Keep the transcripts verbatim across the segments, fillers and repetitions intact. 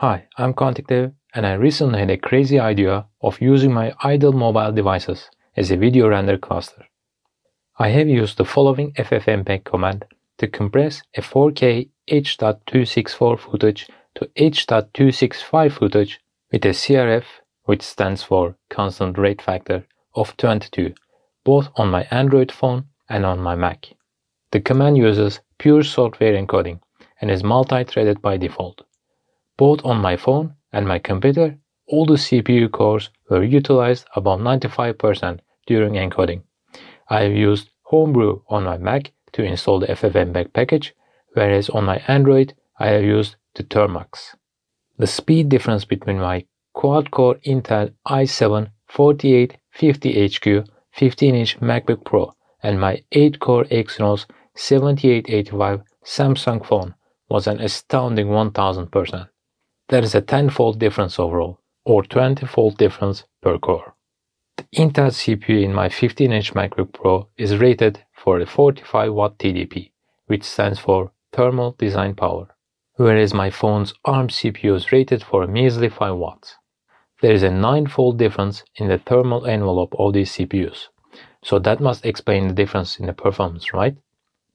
Hi, I'm QuanticDev, and I recently had a crazy idea of using my idle mobile devices as a video render cluster. I have used the following FFmpeg command to compress a four K H dot two sixty-four footage to H dot two sixty-five footage with a C R F, which stands for constant rate factor, of twenty-two, both on my Android phone and on my Mac. The command uses pure software encoding and is multi-threaded by default. Both on my phone and my computer, all the C P U cores were utilized about ninety-five percent during encoding. I have used Homebrew on my Mac to install the FFmpeg package, whereas on my Android I have used the Termux. The speed difference between my quad-core Intel i seven forty-eight fifty H Q fifteen inch MacBook Pro and my eight core Exynos seventy-eight eighty-five Samsung phone was an astounding one thousand percent. There is a ten-fold difference overall, or twenty-fold difference per core. The Intel C P U in my fifteen inch MacBook Pro is rated for a forty-five watt T D P, which stands for Thermal Design Power, whereas my phone's ARM C P U is rated for a measly five watts. There is a nine-fold difference in the thermal envelope of these C P Us, so that must explain the difference in the performance, right?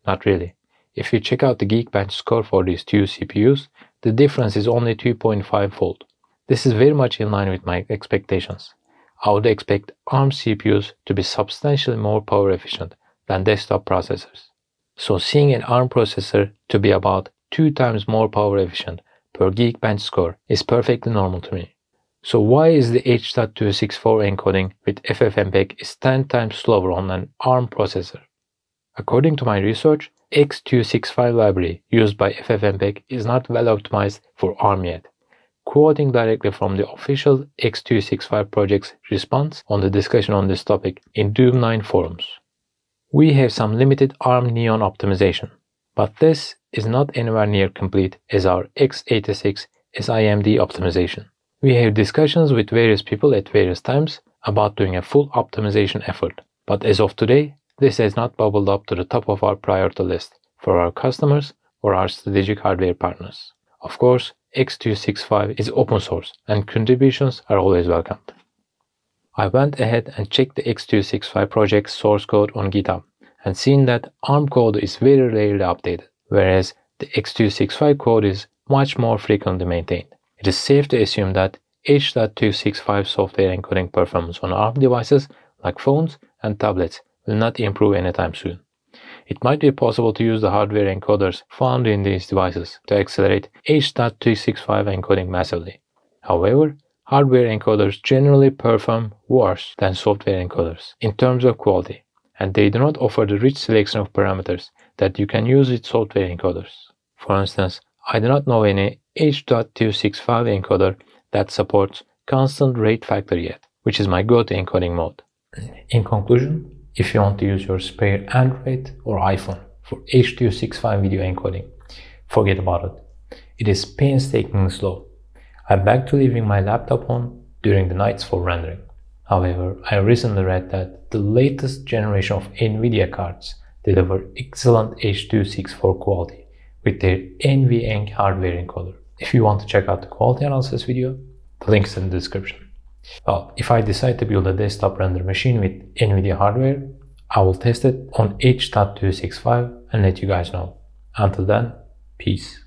Not really. If you check out the Geekbench score for these two C P Us, the difference is only two point five fold. This is very much in line with my expectations. I would expect ARM C P Us to be substantially more power efficient than desktop processors. So seeing an ARM processor to be about two times more power efficient per Geekbench score is perfectly normal to me. So why is the H dot two sixty-four encoding with FFmpeg is ten times slower on an ARM processor? According to my research, X two sixty-five library used by FFmpeg is not well optimized for ARM yet. Quoting directly from the official X two sixty-five project's response on the discussion on this topic in Doom nine forums. We have some limited ARM Neon optimization, but this is not anywhere near complete as our X eighty-six S I M D optimization. We have discussions with various people at various times about doing a full optimization effort, but as of today, this has not bubbled up to the top of our priority list for our customers or our strategic hardware partners. Of course, X two sixty-five is open source and contributions are always welcomed. I went ahead and checked the X two sixty-five project's source code on GitHub and seen that ARM code is very rarely updated, whereas the X two sixty-five code is much more frequently maintained. It is safe to assume that H dot two sixty-five software encoding performance on ARM devices like phones and tablets will not improve anytime soon. It might be possible to use the hardware encoders found in these devices to accelerate H dot two sixty-five encoding massively. However, hardware encoders generally perform worse than software encoders in terms of quality, and they do not offer the rich selection of parameters that you can use with software encoders. For instance, I do not know any H dot two sixty-five encoder that supports constant rate factor yet, which is my go-to encoding mode. In conclusion, if you want to use your spare Android or iPhone for H dot two sixty-five video encoding, forget about it. It is painstakingly slow. I'm back to leaving my laptop on during the nights for rendering. However, I recently read that the latest generation of Nvidia cards deliver excellent H dot two sixty-four quality with their NVENC hardware encoder. If you want to check out the quality analysis video, the link is in the description. Well, if I decide to build a desktop render machine with Nvidia hardware, I will test it on H dot two sixty-five and let you guys know. Until then, peace.